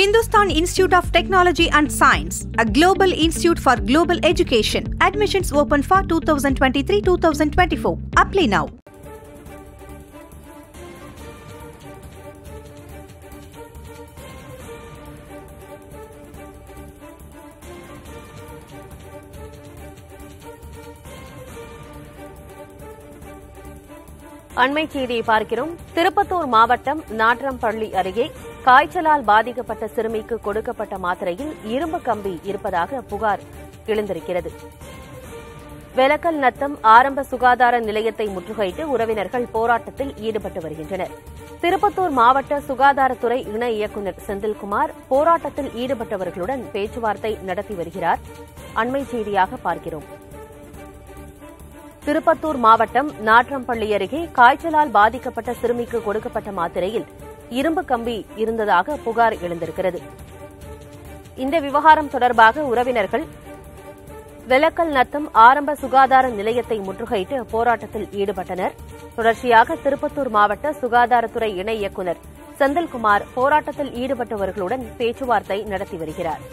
Hindustan Institute of Technology and Science, a global institute for global education. Admissions open for 2023-2024. Apply now. அண்மை செய்தியை பார்க்கிறோம். திருப்பத்தூர் மாவட்டம் நாற்றம்பள்ளி அருகே காய்ச்சலால் பாதிக்கப்பட்ட சிறுமிக்கு கொடுக்கப்பட்ட மாத்திரையில் இரும்பு கம்பி இருப்பதாக புகார் எழுந்திருக்கிறது. வெலக்கல் நத்தம் ஆரம்ப சுகாதார நிலையத்தை முற்றுகையிட்டு உறவினர்கள் போராட்டத்தில் ஈடுபட்டு வருகின்றனர். திருப்பத்தூர் மாவட்ட சுகாதாரத்துறை இணை இயக்குநர் செந்தில்குமார் போராட்டத்தில் ஈடுபட்டவர்களுடன் பேச்சுவார்த்தை நடத்தி வருகிறார். அண்மை செய்தியாக பார்க்கிறோம். திருப்பத்தூர் மாவட்டம் நாற்றம்பள்ளி அருகே காய்ச்சலால் பாதிக்கப்பட்ட சிறுமிக்கு கொடுக்கப்பட்ட மாத்திரையில் இரும்பு கம்பி இருந்ததாக புகார் எழுந்திருக்கிறது. இந்த விவகாரம் தொடர்பாக உறவினர்கள் வெலக்கல் நத்தம் ஆரம்ப சுகாதார நிலையத்தை முற்றுகையிட்டு போராட்டத்தில் ஈடுபட்டனர். தொடர்ச்சியாக திருப்பத்தூர் மாவட்ட சுகாதாரத்துறை இணை இயக்குநர் செந்தில்குமார் போராட்டத்தில் ஈடுபட்டவர்களுடன் பேச்சுவார்த்தை நடத்தி வருகிறார்.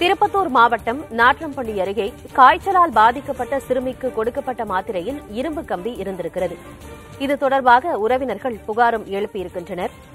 திருப்பத்தூர் மாவட்டம் நாற்றம்பள்ளி அருகே காய்ச்சலால் பாதிக்கப்பட்ட சிறுமிக்கு கொடுக்கப்பட்ட மாத்திரையில் இரும்பு கம்பி இருந்திருக்கிறது. இது தொடர்பாக உறவினர்கள் புகாரும் எழுப்பியிருக்கின்றனர்.